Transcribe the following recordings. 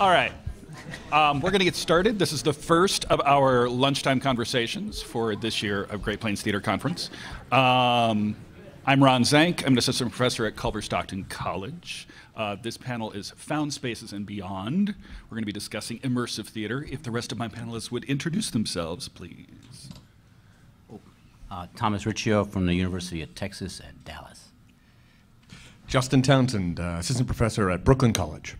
All right. We're going to get started. This is the first of our lunchtime conversations for this year of Great Plains Theatre Conference. I'm Ron Zank. I'm an assistant professor at Culver Stockton College. This panel is Found Spaces and Beyond. We're going to be discussing immersive theater. If the rest of my panelists would introduce themselves, please. Thomas Riccio from the University of Texas at Dallas. Justin Townsend, assistant professor at Brooklyn College.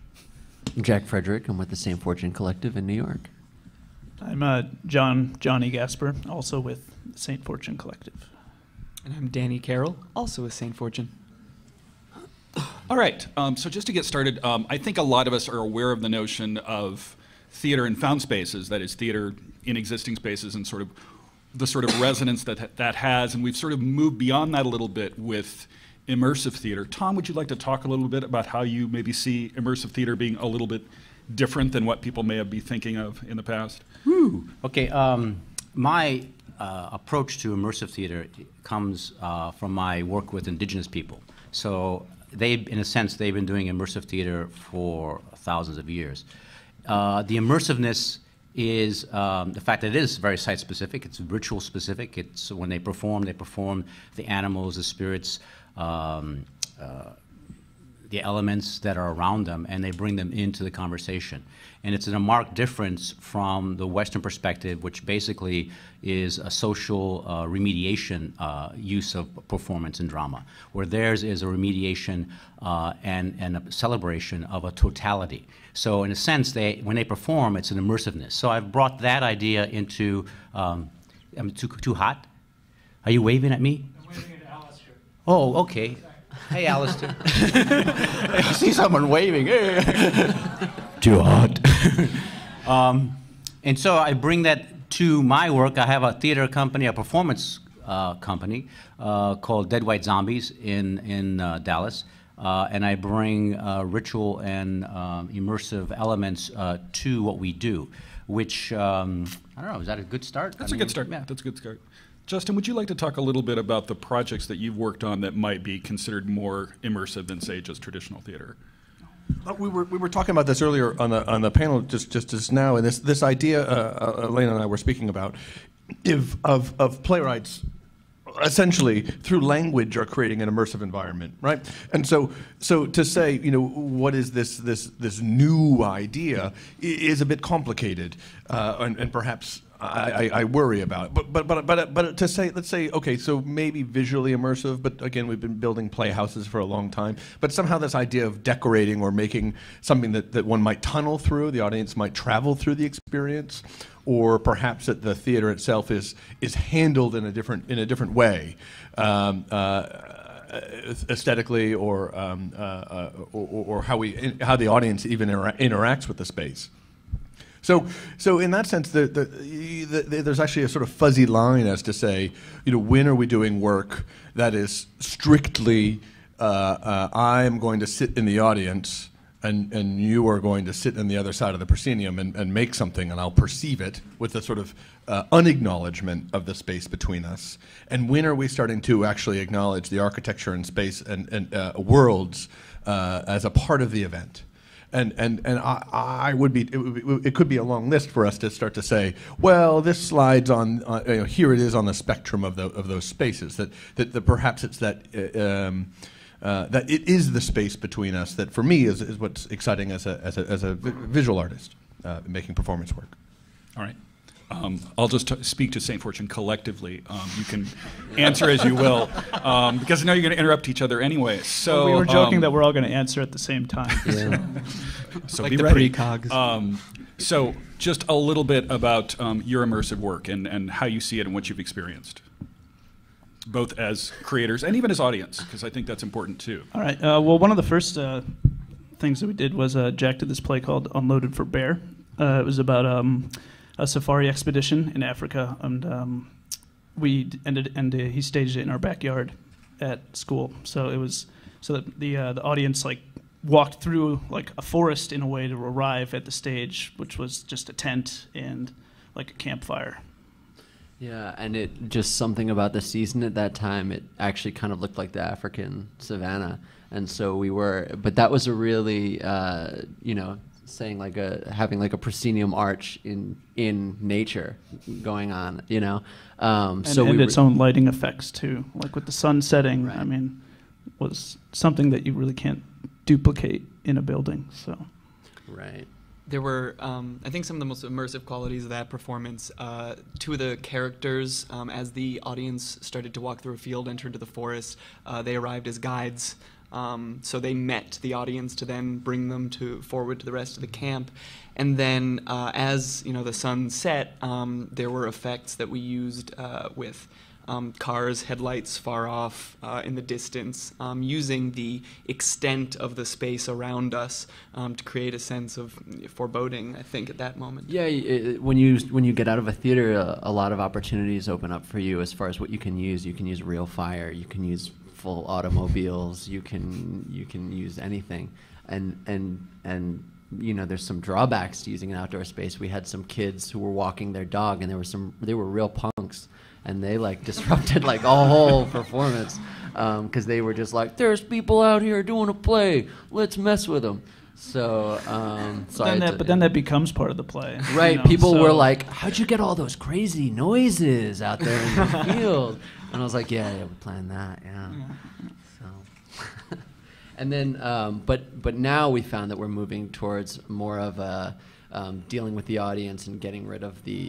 Jack Frederick. I'm with the St. Fortune Collective in New York. I'm John Johnny Gasper, also with St. Fortune Collective. And I'm Danny Carroll, also with St. Fortune. All right. So just to get started, I think a lot of us are aware of the notion of theater in found spaces, that is, theater in existing spaces and sort of the sort of resonance that that has. And we've sort of moved beyond that a little bit with immersive theater. Tom, would you like to talk a little bit about how you maybe see immersive theater being a little bit different than what people may have been thinking of in the past? Woo. Okay, my approach to immersive theater comes from my work with indigenous people. So they, in a sense, they've been doing immersive theater for thousands of years. The immersiveness is the fact that it is very site-specific, it's ritual-specific, it's when they perform the animals, the spirits, the elements that are around them, and they bring them into the conversation. And it's in a marked difference from the Western perspective, which basically is a social remediation use of performance and drama, where theirs is a remediation and a celebration of a totality. So in a sense, when they perform, it's an immersiveness. So I've brought that idea into, I'm too hot? Are you waving at me? I'm waving at Alistair. Oh, okay. Hey, Alistair. I see someone waving. Too hot. And so I bring that to my work. I have a theater company, a performance company called Dead White Zombies in Dallas. And I bring ritual and immersive elements to what we do, which, I don't know, is that a good start? That's a good start. Yeah, that's a good start. Justin, would you like to talk a little bit about the projects that you've worked on that might be considered more immersive than, say, just traditional theater? We were talking about this earlier on the panel just now, and this idea Elena and I were speaking about of playwrights essentially through language are creating an immersive environment, right? And so to say, you know, what is this new idea is a bit complicated, and perhaps. I worry about it, but to say, let's say, okay, so maybe visually immersive, but again, we've been building playhouses for a long time, but somehow this idea of decorating or making something that one might tunnel through, the audience might travel through the experience, or perhaps that the theater itself is handled in a different way, aesthetically, or how the audience even interacts with the space. So in that sense, there's actually a sort of fuzzy line as to say, you know, when are we doing work that is strictly I'm going to sit in the audience and you are going to sit on the other side of the proscenium and make something, and I'll perceive it with a sort of unacknowledgement of the space between us. And when are we starting to actually acknowledge the architecture and space and worlds as a part of the event? And I would be it could be a long list for us to start to say, well, this slides on, you know, here it is on the spectrum of those spaces that perhaps it's that that it is the space between us that for me is what's exciting as a visual artist making performance work. All right. I'll just speak to St. Fortune collectively. You can answer as you will, because I know you're going to interrupt each other anyway. So we were joking that we're all going to answer at the same time. Yeah. So like be the ready. Precogs. So just a little bit about your immersive work and how you see it and what you've experienced, both as creators and even as audience, because I think that's important too. All right. Well, one of the first things that we did was Jack did this play called Unloaded for Bear. It was about a safari expedition in Africa, and he staged it in our backyard at school. So it was so that the audience like walked through like a forest in a way to arrive at the stage, which was just a tent and like a campfire. Yeah, and it just something about the season at that time. It actually kind of looked like the African savannah, and so we were. But that was a really saying like having a proscenium arch in nature going on, you know. And its own lighting effects too, like with the sun setting. Right. I mean, was something that you really can't duplicate in a building. So, right. There were, I think, some of the most immersive qualities of that performance. Two of the characters, as the audience started to walk through a field, enter into the forest, they arrived as guides. So they met the audience to then bring them forward to the rest of the camp. And then as you know, the sun set, there were effects that we used with cars, headlights far off in the distance, using the extent of the space around us to create a sense of foreboding, I think, at that moment. Yeah, when you get out of a theater, a lot of opportunities open up for you as far as what you can use. You can use real fire, you can use full automobiles, you can use anything. And you know, there's some drawbacks to using an outdoor space. We had some kids who were walking their dog, and they were real punks. And they like disrupted like a whole performance because they were just like, "There's people out here doing a play. Let's mess with them." So, but then that becomes part of the play, right? You know, people were like, "How'd you get all those crazy noises out there in the field?" And I was like, "Yeah, we're playing that, yeah." So, and then, but now we found that we're moving towards more of a dealing with the audience and getting rid of the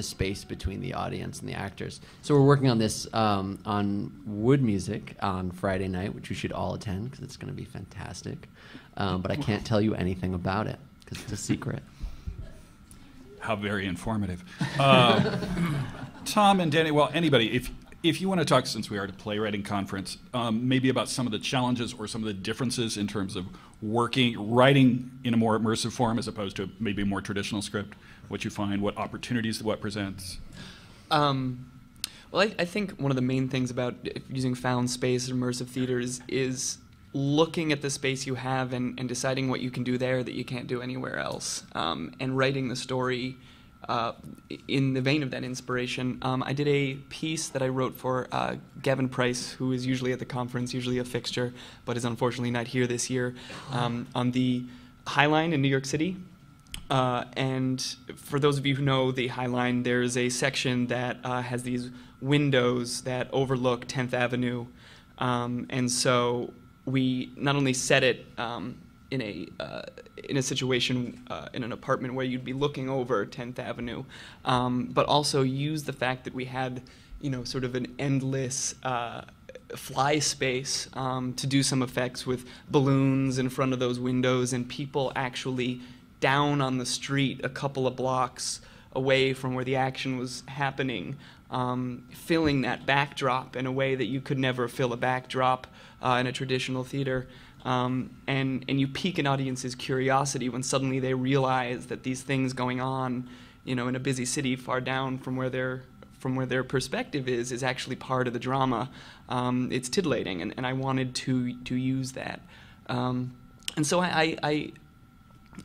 space between the audience and the actors. So we're working on this on Wood Music on Friday night, which you should all attend because it's going to be fantastic. But I can't tell you anything about it because it's a secret. How very informative. Tom and Danny, well, anybody, if you want to talk, since we are at a playwriting conference, maybe about some of the challenges or some of the differences in terms of writing in a more immersive form as opposed to maybe a more traditional script, what you find, what opportunities, what presents. Well, I think one of the main things about using found space and immersive theater is looking at the space you have and deciding what you can do there that you can't do anywhere else, and writing the story in the vein of that inspiration. I did a piece that I wrote for Gavin Price, who is usually at the conference, usually a fixture, but is unfortunately not here this year, on the High Line in New York City. And for those of you who know the High Line, there's a section that has these windows that overlook 10th Avenue. And so we not only set it in a situation in an apartment where you'd be looking over 10th Avenue, but also use the fact that we had, you know, sort of an endless fly space to do some effects with balloons in front of those windows and people actually down on the street a couple of blocks away from where the action was happening, filling that backdrop in a way that you could never fill a backdrop in a traditional theater. And you pique an audience's curiosity when suddenly they realize that these things going on, you know, in a busy city far down from where their perspective is actually part of the drama. It's titillating, and I wanted to use that. And so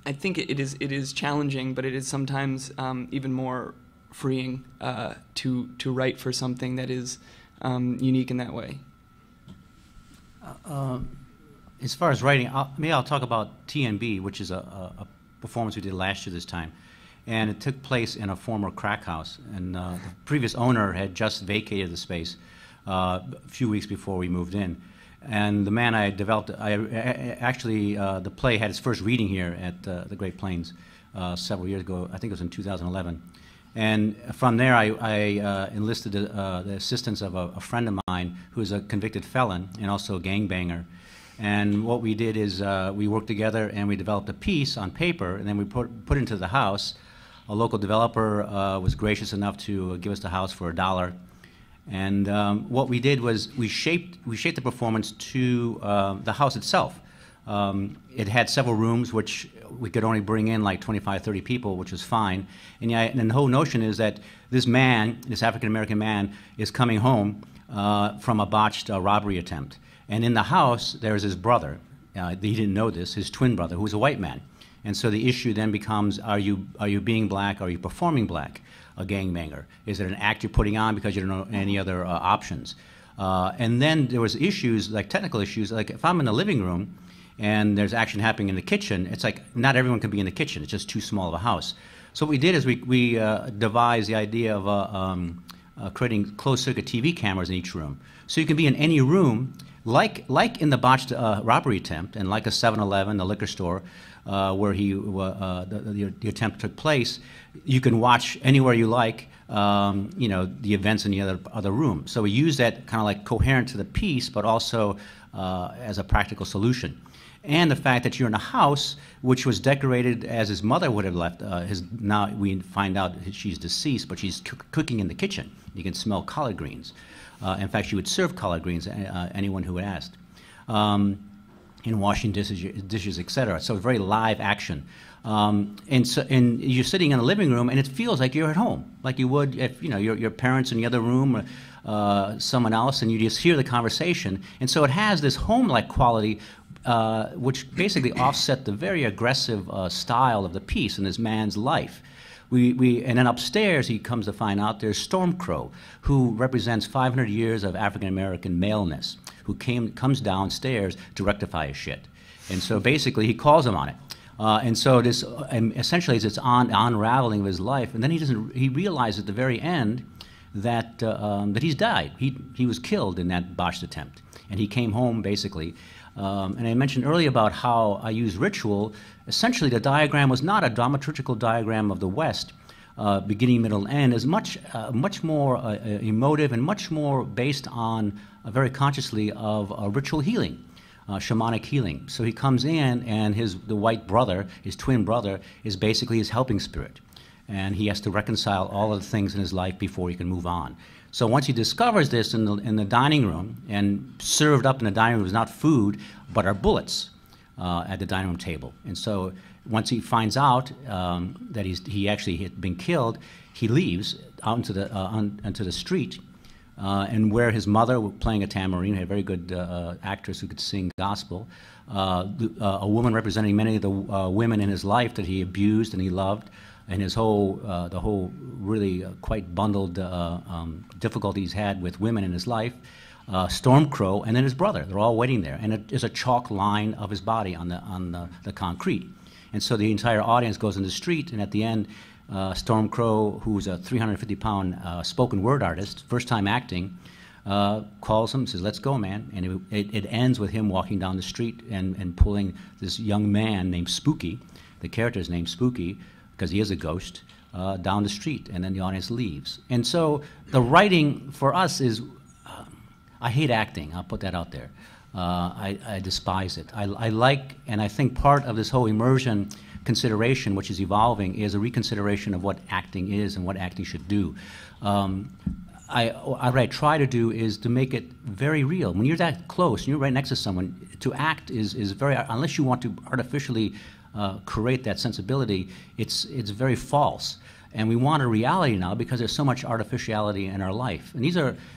I think it is challenging, but it is sometimes even more freeing to write for something that is unique in that way. As far as writing, maybe I'll talk about TNB, which is a performance we did last year this time, and it took place in a former crack house. And the previous owner had just vacated the space a few weeks before we moved in. And the man I developed, actually, the play had its first reading here at the Great Plains several years ago. I think it was in 2011. And from there, I enlisted the assistance of a friend of mine who is a convicted felon and also a gangbanger. And what we did is we worked together and we developed a piece on paper, and then we put into the house. A local developer was gracious enough to give us the house for $1. And what we did was we shaped the performance to the house itself. It had several rooms, which we could only bring in like 25, 30 people, which was fine. And the whole notion is that this man, this African-American man, is coming home from a botched robbery attempt. And in the house, there's his brother. He didn't know this, his twin brother, who's a white man. And so the issue then becomes, are you being black? Are you performing black? A gangbanger? Is it an act you're putting on because you don't know any other options? And then there was issues, like technical issues, like if I'm in the living room and there's action happening in the kitchen, it's like not everyone can be in the kitchen. It's just too small of a house. So what we did is we devised the idea of creating closed-circuit TV cameras in each room. So you can be in any room, like in the botched robbery attempt and like a 7-Eleven, the liquor store, where the attempt took place. You can watch anywhere you like, you know, the events in the other room. So we use that kind of like coherent to the piece, but also as a practical solution. And the fact that you're in a house which was decorated as his mother would have left. Now we find out she's deceased, but she's cooking in the kitchen. You can smell collard greens. In fact, she would serve collard greens anyone who asked, and washing dishes, etc. So it's very live action. And you're sitting in a living room, and it feels like you're at home, like you would if, you know, your parents in the other room or someone else, and you just hear the conversation. And so it has this home-like quality, which basically offset the very aggressive style of the piece in this man's life. And then upstairs, he comes to find out there's Storm Crow, who represents 500 years of African-American maleness, who comes downstairs to rectify his shit. And so basically, he calls him on it. And so this essentially is this unraveling of his life. And then he realizes at the very end that, that he's died. He was killed in that botched attempt. And he came home, basically. And I mentioned earlier about how I use ritual. Essentially, the diagram was not a dramaturgical diagram of the West, beginning, middle, and end. It's much more emotive and much more based on, very consciously, of ritual healing, shamanic healing. So he comes in, and the white brother, his twin brother, is basically his helping spirit. And he has to reconcile all of the things in his life before he can move on. So once he discovers this in the dining room, and served up in the dining room is not food, but are bullets at the dining room table. And so once he finds out that he actually had been killed, he leaves out into the street, and where his mother, playing a tambourine, a very good actress who could sing gospel, a woman representing many of the women in his life that he abused and he loved, and his whole, the whole really quite bundled difficulties he's had with women in his life, Storm Crow, and then his brother. They're all waiting there, and there's a chalk line of his body on the concrete. And so the entire audience goes in the street, and at the end, Storm Crow, who's a 350-pound spoken word artist, first time acting, calls him, says, "Let's go, man." And it ends with him walking down the street and pulling this young man named Spooky, the character's named Spooky, because he is a ghost, down the street, and then the audience leaves. And so the writing for us is, I hate acting, I'll put that out there. I despise it. I like, and I think part of this whole immersion consideration, which is evolving, is a reconsideration of what acting is and what acting should do. What I try to do is to make it very real. When you're that close, and you're right next to someone, to act is very, unless you want to artificially create that sensibility, it's very false. And we want a reality now because there's so much artificiality in our life. And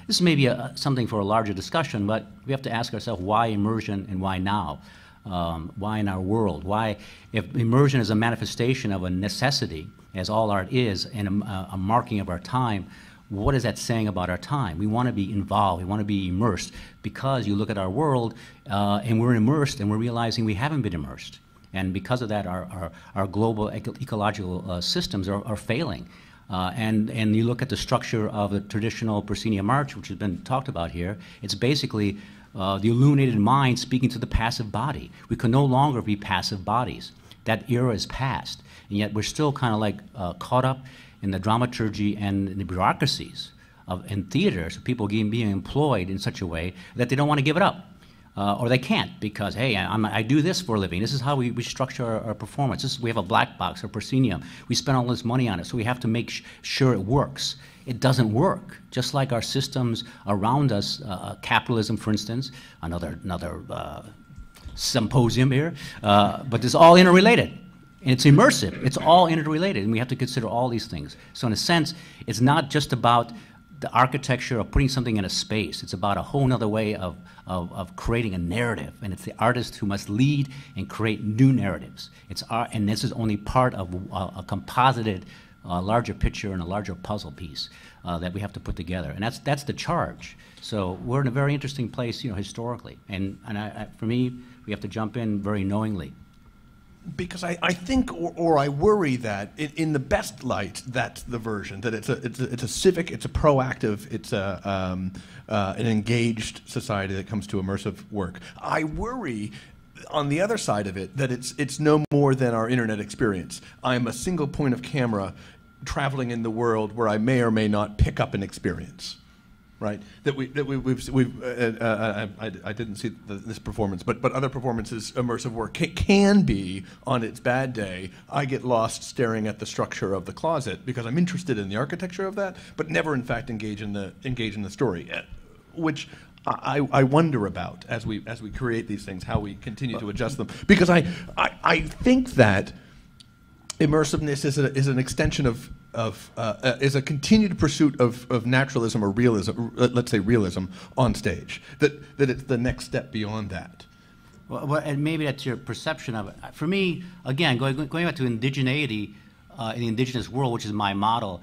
this may be something for a larger discussion, but we have to ask ourselves why immersion and why now? Why in our world? Why, if immersion is a manifestation of a necessity, as all art is, and a marking of our time, what is that saying about our time? We want to be involved, we want to be immersed, because you look at our world and we're immersed and we're realizing we haven't been immersed. And because of that, our global ecological systems are failing. And you look at the structure of the traditional proscenium march, which has been talked about here, it's basically the illuminated mind speaking to the passive body. We can no longer be passive bodies. That era is past, and yet we're still kind of like caught up in the dramaturgy and the bureaucracies in theater, so people being employed in such a way that they don't want to give it up. Or they can't because, hey, I do this for a living. This is how we structure our performance. We have a black box or proscenium. We spend all this money on it, so we have to make sure it works. It doesn't work, just like our systems around us, capitalism, for instance, another symposium here, but it's all interrelated, and it's immersive. It's all interrelated, and we have to consider all these things. So in a sense, it's not just about the architecture of putting something in a space. It's about a whole other way of creating a narrative, and it's the artist who must lead and create new narratives. And this is only part of a composited a larger picture and a larger puzzle piece that we have to put together. And that's the charge. So we're in a very interesting place, you know, historically. And for me, we have to jump in very knowingly. Because I think, or I worry that, in the best light, that's the version, that it's a civic, it's a proactive, it's a, an engaged society that comes to immersive work. I worry, on the other side of it, that it's no more than our internet experience. I'm a single point of camera traveling in the world where I may or may not pick up an experience. Right, I didn't see this performance, but other performances, immersive work can be, on its bad day, I get lost staring at the structure of the closet because I'm interested in the architecture of that, but never in fact engage in the story, which I wonder about as we create these things, how we continue to adjust them, because I think that immersiveness is an extension is a continued pursuit of naturalism or realism, let's say realism, on stage. That it's the next step beyond that. Well, and maybe that's your perception of it. For me, again, going back to indigeneity in the indigenous world, which is my model,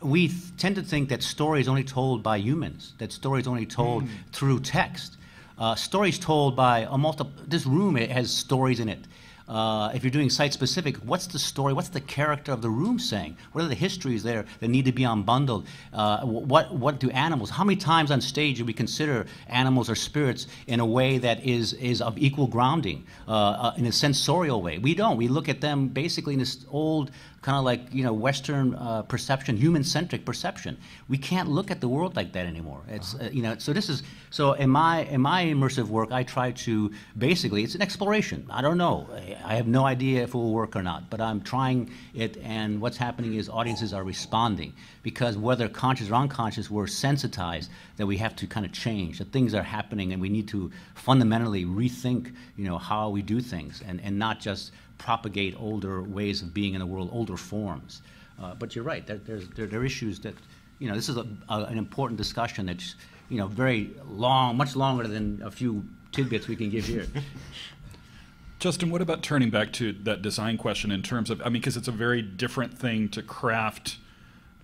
we tend to think that story is only told by humans, that story is only told through text. Stories told by this room, it has stories in it. If you're doing site-specific, what's the story? What's the character of the room saying? What are the histories there that need to be unbundled? What do animals? How many times on stage do we consider animals or spirits in a way that is of equal grounding, in a sensorial way? We don't. We look at them basically in this old kind of like, you know, Western perception, human-centric perception. We can't look at the world like that anymore. It's you know. So this is in my immersive work, I try to basically, it's an exploration. I don't know. I have no idea if it will work or not, but I'm trying it. And what's happening is audiences are responding, because whether conscious or unconscious, we're sensitized that we have to kind of change, that things are happening, and we need to fundamentally rethink, you know, how we do things, and not just propagate older ways of being in the world, older forms. But you're right. There are issues that, you know, this is an important discussion that's, you know, very long, much longer than a few tidbits we can give here. Justin, what about turning back to that design question in terms of, I mean, because it's a very different thing to craft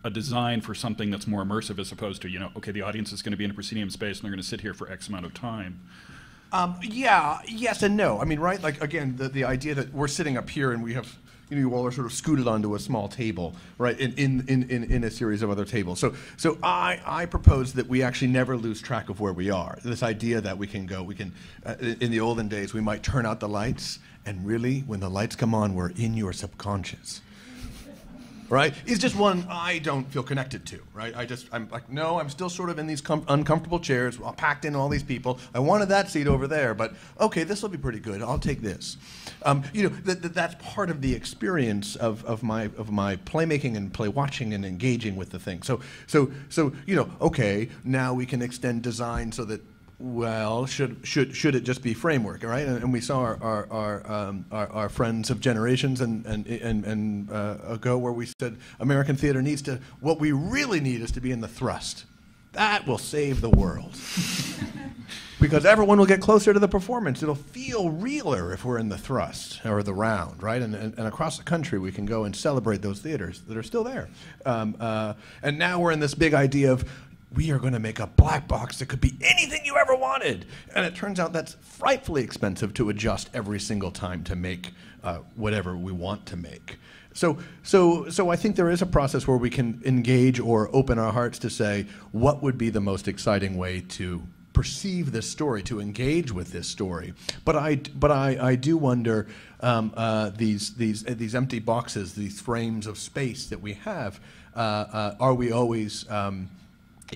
a design for something that's more immersive as opposed to, you know, okay, the audience is going to be in a proscenium space and they're going to sit here for X amount of time. Yeah, yes and no. I mean, right, like, again, the idea that we're sitting up here and we have, you know, you all are sort of scooted onto a small table, right, in a series of other tables. So I propose that we actually never lose track of where we are. This idea that we can in the olden days, we might turn out the lights, and really, when the lights come on, we're in your subconscious. Right? It's just one I don't feel connected to, right? I'm like, no, I'm still sort of in these uncomfortable chairs, packed in all these people. I wanted that seat over there, but okay, this will be pretty good. I'll take this. You know, that's part of the experience of my playmaking and play watching and engaging with the thing. So you know, okay, now we can extend design so that, well, should it just be framework, right? And we saw our friends of generations and ago where we said American theater needs to. What we really need is to be in the thrust. That will save the world, because everyone will get closer to the performance. It'll feel realer if we're in the thrust or the round, right? And across the country we can go and celebrate those theaters that are still there. And now we're in this big idea of, we are going to make a black box that could be anything you ever wanted. And it turns out that's frightfully expensive to adjust every single time to make whatever we want to make. So I think there is a process where we can engage or open our hearts to say, what would be the most exciting way to perceive this story, to engage with this story? But I do wonder, these empty boxes, these frames of space that we have, are we always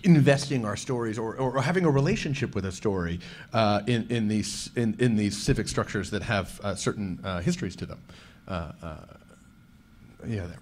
investing our stories or having a relationship with a story in these civic structures that have certain histories to them? Yeah, there.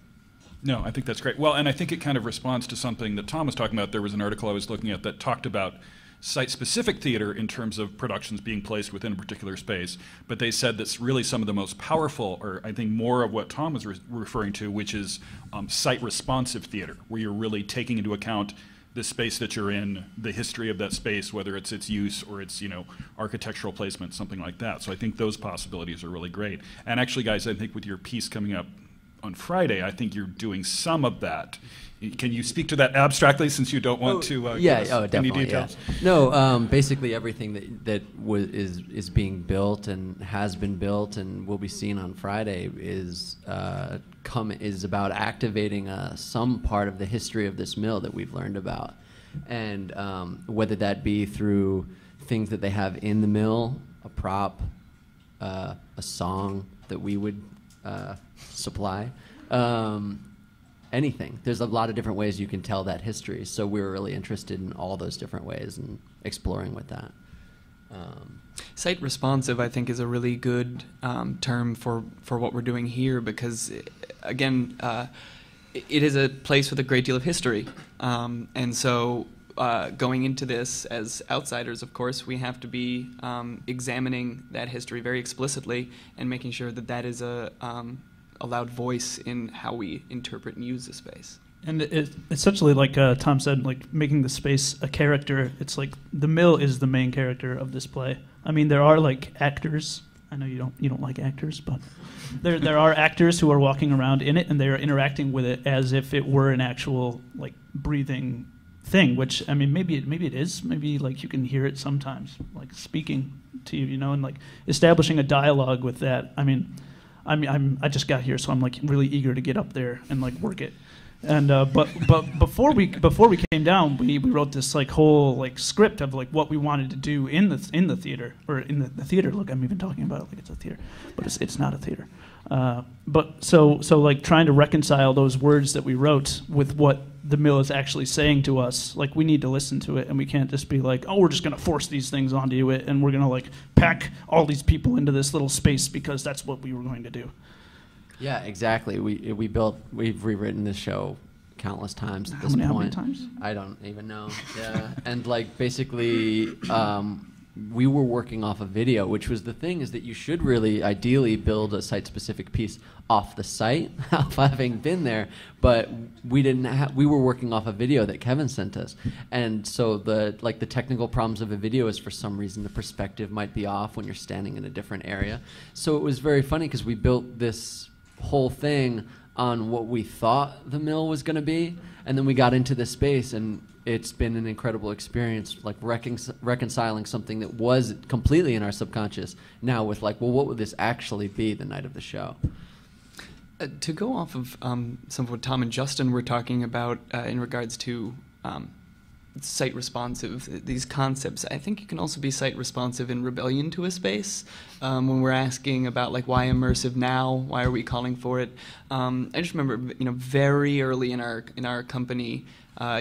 No, I think that's great. Well, and I think it kind of responds to something that Tom was talking about. There was an article I was looking at that talked about site-specific theater in terms of productions being placed within a particular space, but they said that's really some of the most powerful, or I think more of what Tom was referring to, which is site-responsive theater, where you're really taking into account the space that you're in, the history of that space, whether it's its use or its, you know, architectural placement, something like that. So I think those possibilities are really great. And actually, guys, I think with your piece coming up on Friday, I think you're doing some of that. Can you speak to that abstractly, since you don't want to give us any details? Yeah. No, basically everything that is being built and has been built and will be seen on Friday is about activating some part of the history of this mill that we've learned about, and whether that be through things that they have in the mill, a prop, a song that we would supply. Anything. There's a lot of different ways you can tell that history, so we were really interested in all those different ways and exploring with that. Site responsive, I think, is a really good term for what we're doing here, because, again, it is a place with a great deal of history. And so going into this as outsiders, of course, we have to be examining that history very explicitly and making sure that that is a loud voice in how we interpret and use the space. And it, essentially, like Tom said, like making the space a character. It's like the mill is the main character of this play. I mean, there are like actors. I know you don't like actors, but there are actors who are walking around in it, and they are interacting with it as if it were an actual like breathing thing. Which, I mean, maybe it is. Maybe like you can hear it sometimes, like speaking to you, you know, and like establishing a dialogue with that. I mean. I just got here, so I'm like really eager to get up there and like work it. And but before we came down, we wrote this like whole like script of like what we wanted to do in the theater or in the theater. Look, I'm even talking about it like it's a theater, but it's not a theater. But so like trying to reconcile those words that we wrote with what the mill is actually saying to us. Like, we need to listen to it, and we can't just be like, oh, we're just gonna force these things onto you, and we're gonna like pack all these people into this little space because that's what we were going to do. Yeah, exactly. We've rewritten this show countless times at this point. How many times? I don't even know. Yeah, and like basically, we were working off a video, which was the thing, is that you should really ideally build a site-specific piece off the site of having been there, but we didn't we were working off a video that Kevin sent us, and so the technical problems of a video is, for some reason, the perspective might be off when you're standing in a different area. So it was very funny because we built this whole thing on what we thought the mill was going to be, and then we got into this space, and it's been an incredible experience, like reconciling something that was completely in our subconscious now with like, well, what would this actually be the night of the show? To go off of some of what Tom and Justin were talking about in regards to site responsive, these concepts, I think you can also be site responsive in rebellion to a space. When we're asking about like, why immersive now, why are we calling for it? I just remember, you know, very early in our company,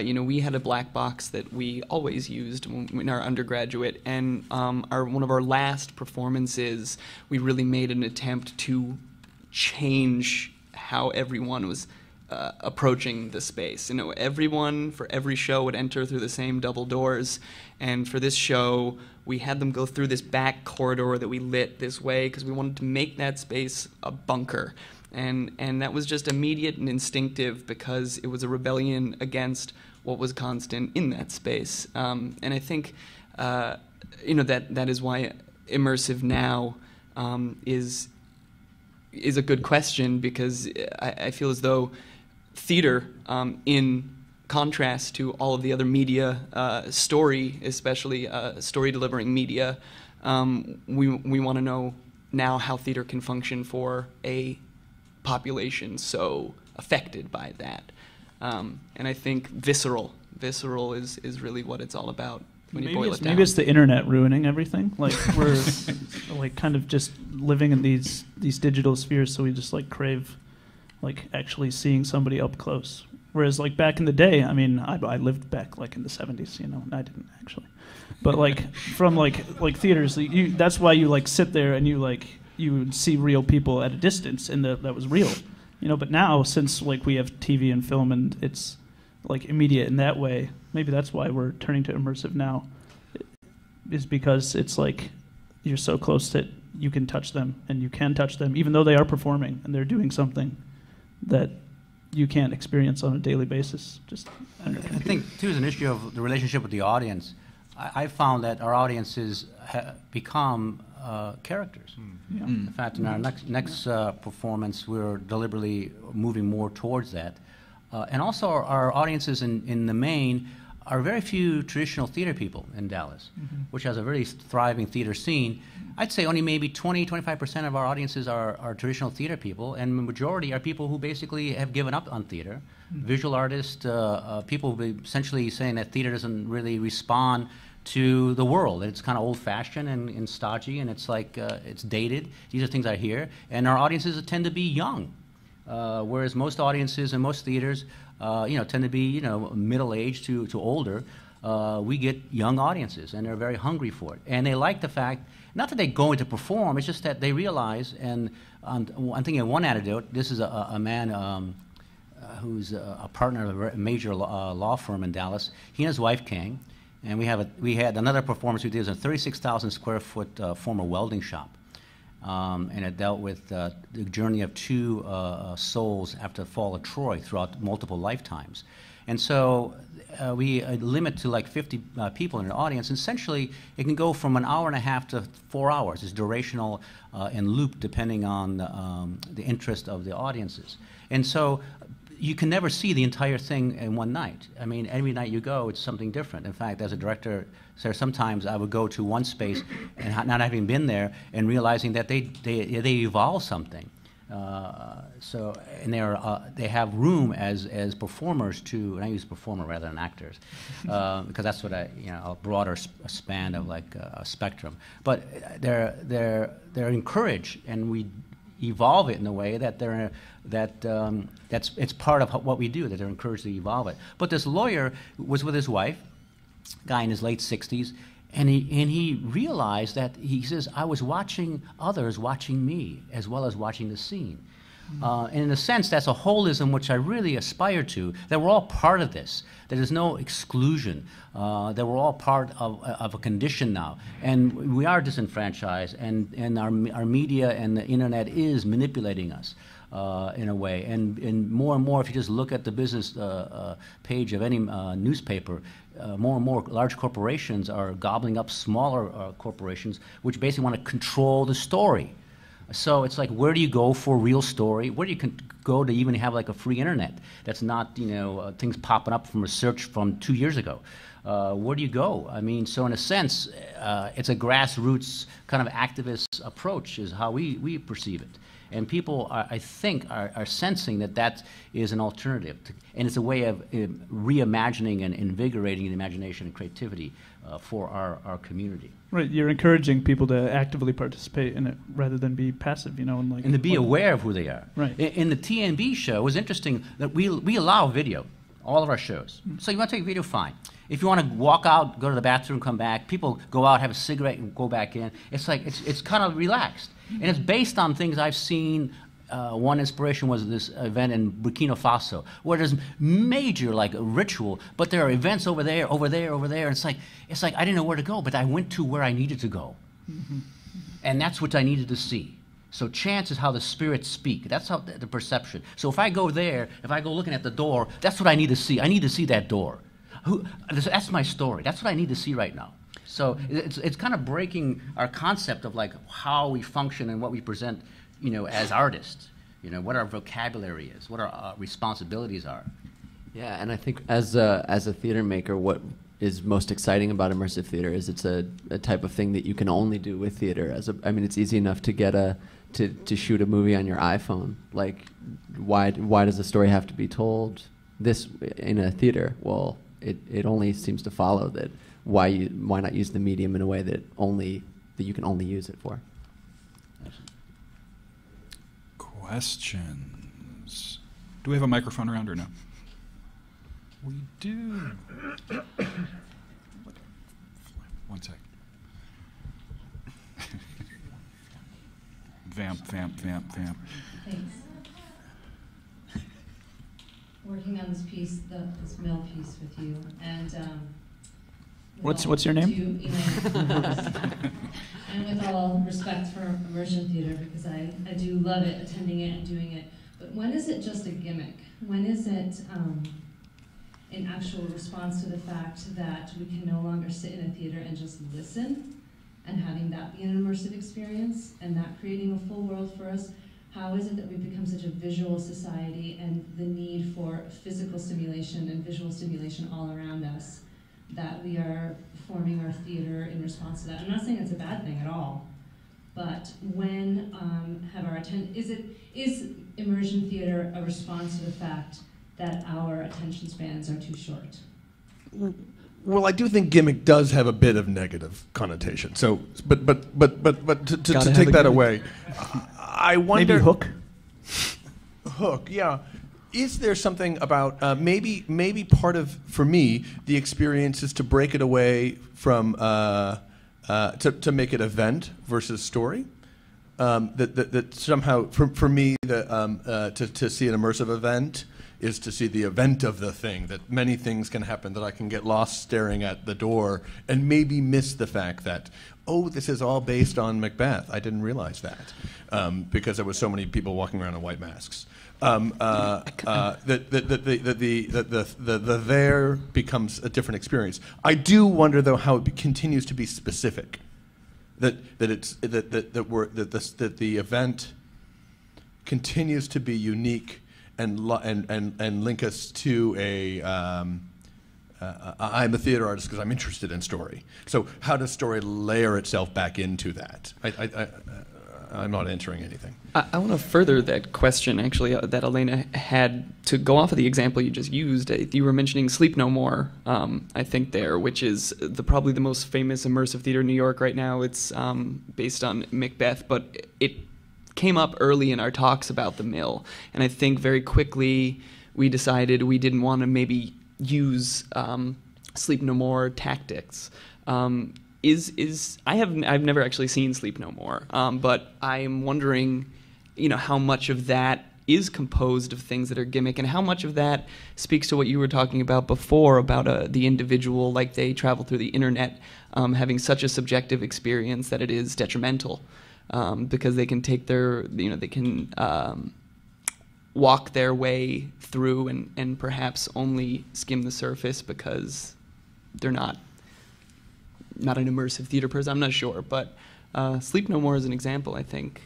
you know, we had a black box that we always used in our undergraduate, and one of our last performances, we really made an attempt to change how everyone was approaching the space. You know, everyone for every show would enter through the same double doors, and for this show, we had them go through this back corridor that we lit this way because we wanted to make that space a bunker. And that was just immediate and instinctive because it was a rebellion against what was constant in that space. And I think, you know, that is why immersive now is a good question, because I feel as though theater, in contrast to all of the other media, story, especially story delivering media, we want to know now how theater can function for a population so affected by that, and I think visceral is really what it's all about when you boil it down. Maybe it's the internet ruining everything. Like, we're like kind of just living in these digital spheres, so we just like crave like actually seeing somebody up close. Whereas like back in the day, I mean, I lived back like in the 70s, you know, and I didn't actually, but like from like theaters, that's why you like sit there and you would see real people at a distance, and that was real, you know. But now, since like we have TV and film, and it's like immediate in that way, maybe that's why we're turning to immersive now, is because it's like you're so close that you can touch them, and you can touch them, even though they are performing and they're doing something that you can't experience on a daily basis. Just on your computer. I think too is an issue of the relationship with the audience. I found that our audiences have become characters. Mm. Yeah. Mm. In fact, in our next performance, we're deliberately moving more towards that. And also our audiences in the main are very few traditional theater people in Dallas, mm-hmm. which has a very thriving theater scene. I'd say only maybe 20-25% of our audiences are traditional theater people, and the majority are people who basically have given up on theater. Mm-hmm. Visual artists, people essentially saying that theater doesn't really respond to the world. It's kind of old-fashioned and stodgy, and it's like it's dated. These are things I hear. And our audiences tend to be young, whereas most audiences and most theaters tend to be middle-aged to older. We get young audiences, and they're very hungry for it. And they like the fact, not that they go in to perform, it's just that they realize, and I'm thinking of one anecdote. This is a man who's a partner of a major law firm in Dallas. He and his wife came, and we had another performance we did. It was a 36,000 square foot former welding shop. And it dealt with the journey of two souls after the fall of Troy throughout multiple lifetimes. And so we limit to like 50 people in an audience. And essentially, it can go from 1.5 hours to 4 hours. It's durational and looped depending on the interest of the audiences. And so you can never see the entire thing in one night. I mean, every night you go, it's something different. In fact, as a director, so sometimes I would go to one space and not having been there and realizing that they evolve something. And they have room as performers to, and I use performer rather than actors, because that's what a broader span of like a spectrum. But they're encouraged, and we evolve it in a way that it's part of what we do, that they're encouraged to evolve it. But this lawyer was with his wife, guy in his late 60s, and he realized that, he says, I was watching others watching me as well as watching the scene. Mm-hmm. And in a sense, that's a holism which I really aspire to, that we're all part of this, that there's no exclusion, that we're all part of a condition now. And we are disenfranchised, and our media and the internet is manipulating us in a way. And more, if you just look at the business page of any newspaper, more and more large corporations are gobbling up smaller corporations, which basically want to control the story. So it's like, where do you go for a real story? Where do you go to even have like a free internet that's not, things popping up from research from 2 years ago? Where do you go? I mean, so in a sense, it's a grassroots kind of activist approach is how we perceive it. And people, I think, are sensing that that is an alternative. And it's a way of reimagining and invigorating the imagination and creativity for our community. Right, you're encouraging people to actively participate in it rather than be passive, and like... And to be aware of who they are. Right. In the TNB show, it was interesting that we allow video, all of our shows. Mm-hmm. So you want to take video, fine. If you want to walk out, go to the bathroom, come back, people go out, have a cigarette, and go back in. It's like, it's kind of relaxed. Mm-hmm. And it's based on things I've seen. One inspiration was this event in Burkina Faso, where there's major like a ritual, but there are events over there, over there, over there. And it's like I didn't know where to go, but I went to where I needed to go, mm-hmm. and that's what I needed to see. So chance is how the spirits speak. That's how the perception. So if I go there, if I go looking at the door, that's what I need to see. I need to see that door. That's my story. That's what I need to see right now. So it's kind of breaking our concept of like how we function and what we present. As artists, what our vocabulary is, what our responsibilities are. Yeah, and I think as a theater maker, what is most exciting about immersive theater is it's a type of thing that you can only do with theater. It's easy enough to get to shoot a movie on your iPhone. Like, why does a story have to be told in a theater? Well, it only seems to follow that why not use the medium in a way that you can only use it for. Questions. Do we have a microphone around or no? We do. One sec. Vamp. Thanks. Working on this piece, this mill piece with you, and what's your name? And with all respect for immersion theater, because I do love it, attending it and doing it, but when is it just a gimmick? When is it an actual response to the fact that we can no longer sit in a theater and just listen and having that be an immersive experience and that creating a full world for us. How is it that we've become such a visual society and the need for physical stimulation and visual stimulation all around us that we are forming our theater in response to that? I'm not saying it's a bad thing at all, but when have our attention, is immersion theater a response to the fact that our attention spans are too short? Well, I do think gimmick does have a bit of negative connotation. So, but to take that away, I wonder. Maybe hook. Hook, yeah. Is there something about maybe part of, for me, the experience is to break it away from to make it event versus story. That somehow for me to see an immersive event is to see the event of the thing, that many things can happen, that I can get lost staring at the door and maybe miss the fact that, oh, this is all based on Macbeth. I didn't realize that because there was so many people walking around in white masks. The there becomes a different experience. I do wonder, though, how it continues to be specific, that the event continues to be unique and link us to a, I'm a theater artist because I'm interested in story. So how does story layer itself back into that? I'm not answering anything. I want to further that question, actually, that Elena had, to go off of the example you just used. You were mentioning Sleep No More, I think, there, which is probably the most famous immersive theater in New York right now. It's based on Macbeth, but it came up early in our talks about the Mill. And I think very quickly we decided we didn't want to maybe use Sleep No More tactics. I've never actually seen Sleep No More, but I'm wondering, you know, how much of that is composed of things that are gimmick, and how much of that speaks to what you were talking about before about the individual, like they travel through the internet, having such a subjective experience that it is detrimental, because they can take their, you know, they can walk their way through and perhaps only skim the surface because they're not an immersive theater person. I'm not sure, but Sleep No More is an example, I think.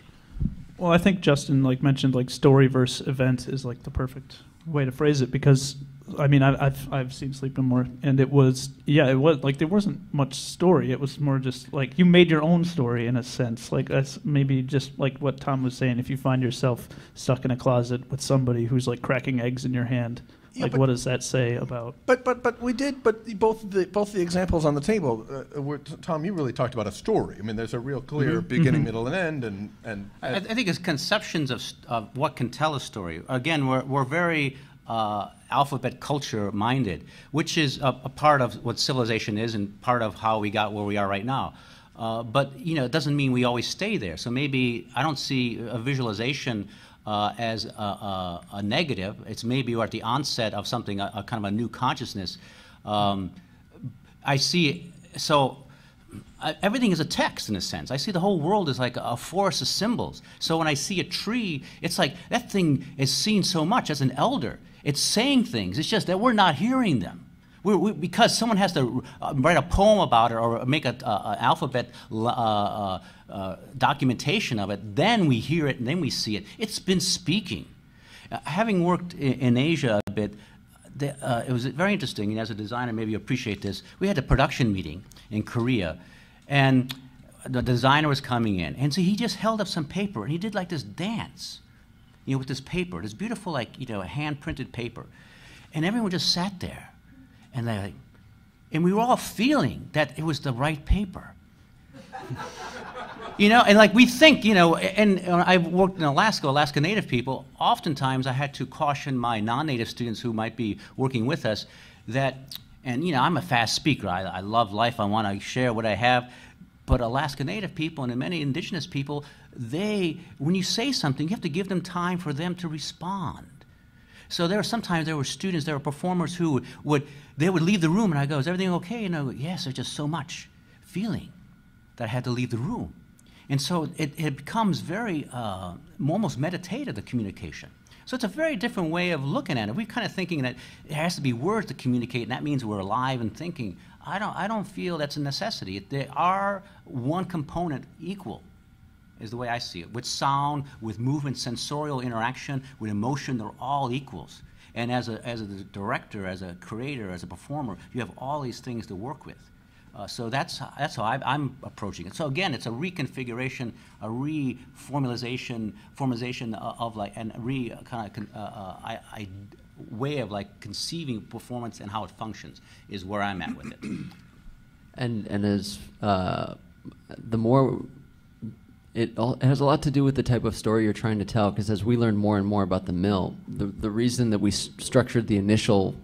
Well, I think Justin mentioned story versus event is the perfect way to phrase it, because I mean I've seen Sleep No More, and it was, yeah, it was there wasn't much story. It was more just you made your own story in a sense. That's maybe just what Tom was saying. If you find yourself stuck in a closet with somebody who's cracking eggs in your hand, yeah, what does that say about? But we did. But both the examples on the table, were, Tom, you really talked about a story. I mean, there's a real clear beginning, middle, and end. And I think it's conceptions of what can tell a story. Again, we're very alphabet culture minded, which is a part of what civilization is and part of how we got where we are right now. But you know, it doesn't mean we always stay there. So maybe I don't see a visualization as a negative. It's maybe we're at the onset of something, a kind of a new consciousness. I see, so everything is a text in a sense. I see the whole world is like a forest of symbols. So when I see a tree, it's like that thing is seen so much as an elder. It's saying things. It's just that we're not hearing them. Because someone has to write a poem about it or make an alphabet documentation of it, then we hear it and then we see it. It's been speaking. Having worked in Asia a bit, it was very interesting, and as a designer maybe you appreciate this. We had a production meeting in Korea, and the designer was coming in, and so he just held up some paper and he did this dance, you know, with this paper, this beautiful hand-printed paper, and everyone just sat there. And we were all feeling that it was the right paper. You know, and we think, you know, and I've worked in Alaska, Alaska Native people. Oftentimes I had to caution my non-Native students who might be working with us that, and you know, I'm a fast speaker. I love life. I want to share what I have. But Alaska Native people and many indigenous people, when you say something, you have to give them time for them to respond. So sometimes there were students, there were performers who would leave the room, and I go, "Is everything okay?" And I go, "Yes, there's just so much feeling that I had to leave the room." And so it becomes very almost meditative, the communication. So it's a very different way of looking at it. We're kind of thinking that it has to be words to communicate, and that means we're alive and thinking. I don't feel that's a necessity. They are one component equal, is the way I see it. With sound, with movement, sensorial interaction, with emotion, they're all equals. And as a director, as a creator, as a performer, you have all these things to work with. So that's how I'm approaching it. So again, it's a reconfiguration, a reformalization of like, and way of like conceiving performance and how it functions is where I'm at with it. And as the more, it has a lot to do with the type of story you're trying to tell, because as we learn more and more about the mill, the reason that we structured the initial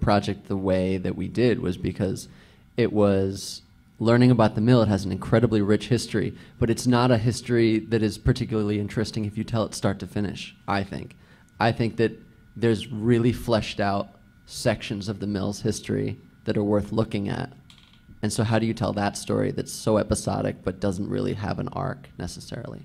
project the way that we did was because it was learning about the mill. It has an incredibly rich history, but it's not a history that is particularly interesting if you tell it start to finish, I think. I think that there's really fleshed out sections of the mill's history that are worth looking at. And so how do you tell that story that's so episodic but doesn't really have an arc necessarily?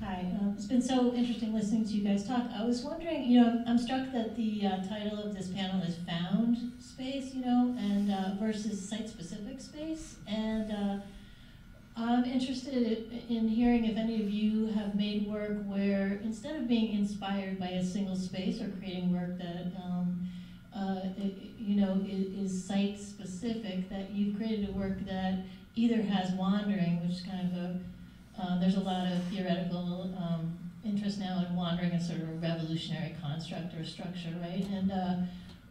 Hi, it's been so interesting listening to you guys talk. I was wondering, you know, I'm struck that the title of this panel is Found Space, you know, and versus site-specific space. And I'm interested in hearing if any of you have made work where, instead of being inspired by a single space or creating work that, you know, is site-specific, that you've created a work that either has wandering, which is kind of a, there's a lot of theoretical interest now in wandering as sort of a revolutionary construct or structure, right? And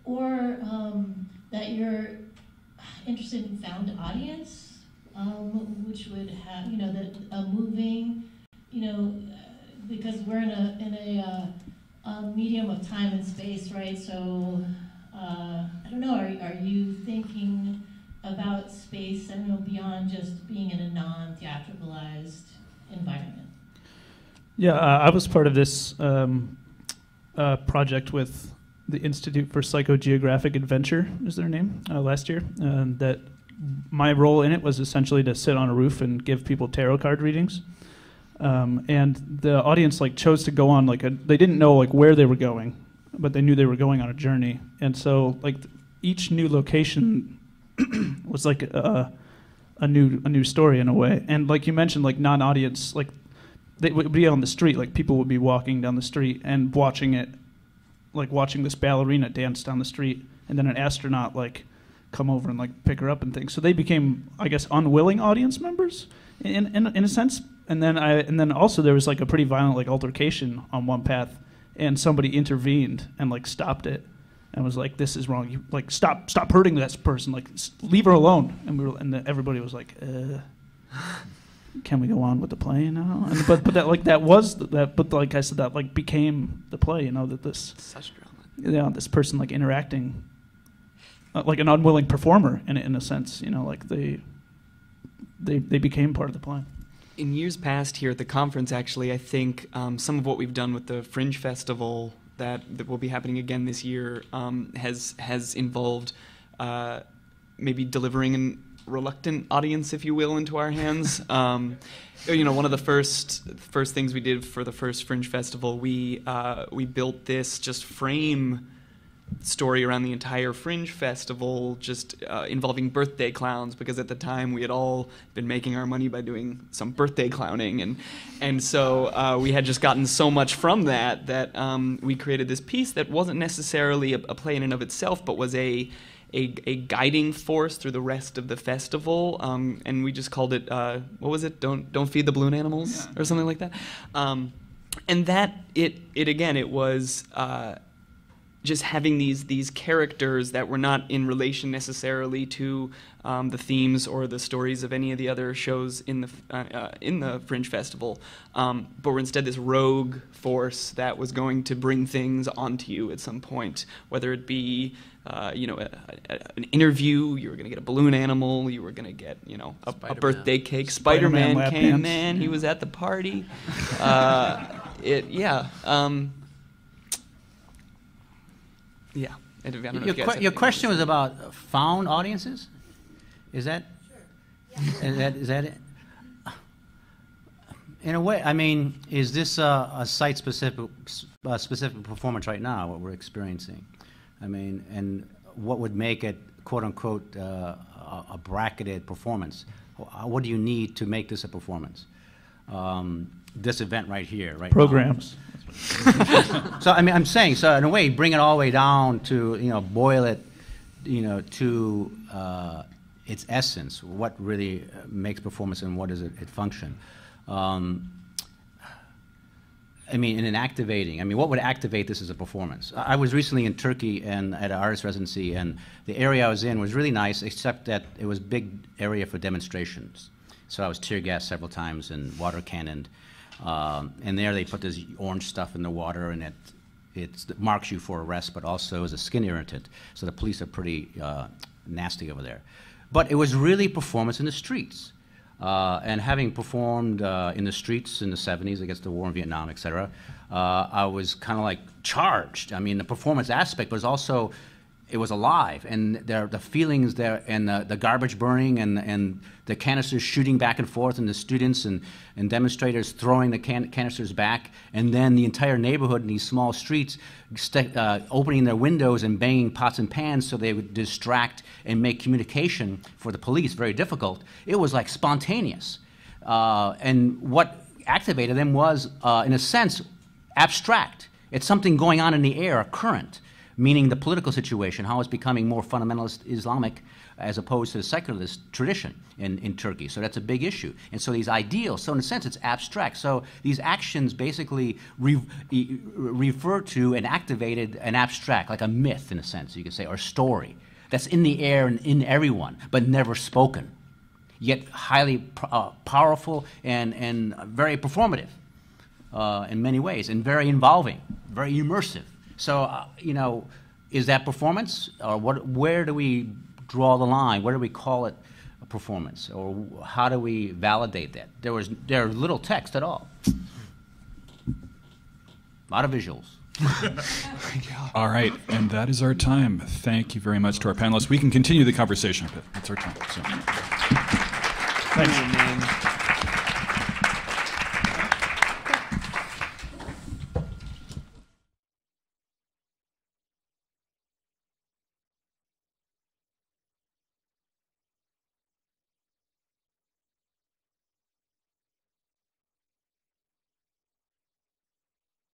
or that you're interested in found audience, which would have, you know, that a moving, you know, because we're in a medium of time and space, right? So I don't know. Are you thinking about space, I don't know, beyond just being in a non-theatricalized environment? Yeah, I was part of this project with the Institute for Psychogeographic Adventure, is their name, last year. That my role in it was essentially to sit on a roof and give people tarot card readings. And the audience like chose to go on like a, they didn't know like where they were going, but they knew they were going on a journey. And so like each new location was like a new story in a way. And like you mentioned, like non-audience, like they would be on the street, like people would be walking down the street and watching it, like watching this ballerina dance down the street, and then an astronaut like come over and like pick her up and things. So they became, I guess, unwilling audience members in a sense. And then also there was like a pretty violent like altercation on one path, and somebody intervened and like stopped it. And was like, "This is wrong. You like stop hurting this person. Like, leave her alone." And we were, and everybody was like, "Can we go on with the play now?" And, but that like that was that. But like I said, that like became the play. You know that this such drama. Yeah, you know, this person like interacting, like an unwilling performer in a sense. You know, like they became part of the play. In years past, here at the conference, actually, I think some of what we've done with the Fringe Festival, that will be happening again this year, has involved maybe delivering an reluctant audience, if you will, into our hands. You know, one of the first things we did for the first Fringe Festival, we built this just frame story around the entire Fringe Festival, just involving birthday clowns, because at the time we had all been making our money by doing some birthday clowning, and so we had just gotten so much from that we created this piece that wasn't necessarily a play in and of itself, but was a guiding force through the rest of the festival, and we just called it what was it? Don't feed the balloon animals, yeah, or something like that, and that it again, it was. Just having these characters that were not in relation necessarily to the themes or the stories of any of the other shows in the Fringe Festival, but were instead this rogue force that was going to bring things onto you at some point, whether it be you know, an interview, you were going to get a balloon animal, you were going to get, you know, a birthday cake. Spider-Man came in, he was at the party. Yeah. I don't know your question was about found audiences? Is that, sure, yeah. Is that it? In a way, I mean, is this a site-specific specific performance right now, what we're experiencing? I mean, and what would make it, quote-unquote, a bracketed performance? What do you need to make this a performance? This event right here, right? Programs. Now. So, I mean, I'm saying, so in a way, bring it all the way down to, you know, boil it, you know, to its essence, what really makes performance and what is it function. I mean, in activating, I mean, what would activate this as a performance? I was recently in Turkey and at an artist residency, and the area I was in was really nice, except that it was a big area for demonstrations. So I was tear gassed several times and water cannoned. And there they put this orange stuff in the water, and it marks you for arrest, but also is a skin irritant. So the police are pretty nasty over there. But it was really performance in the streets. And having performed in the streets in the 70s against the war in Vietnam, et cetera, I was kind of like charged. I mean, the performance aspect was also, it was alive. And the feelings there, and the garbage burning, and the canisters shooting back and forth, and the students and demonstrators throwing the canisters back, and then the entire neighborhood in these small streets opening their windows and banging pots and pans so they would distract and make communication for the police very difficult. It was like spontaneous. And what activated them was, in a sense, abstract. It's something going on in the air, a current. Meaning the political situation, how it's becoming more fundamentalist Islamic as opposed to the secularist tradition in Turkey. So that's a big issue. And so these ideals, so in a sense it's abstract. So these actions basically refer to and activated an abstract, like a myth in a sense, you could say, or story that's in the air and in everyone, but never spoken, yet highly powerful and very performative in many ways, and very involving, very immersive. So, you know, is that performance, or what? Where do we draw the line? Where do we call it a performance, or how do we validate that? There was little text at all. A lot of visuals. All right, and that is our time. Thank you very much to our panelists. We can continue the conversation, but that's our time. So. Thank you, man.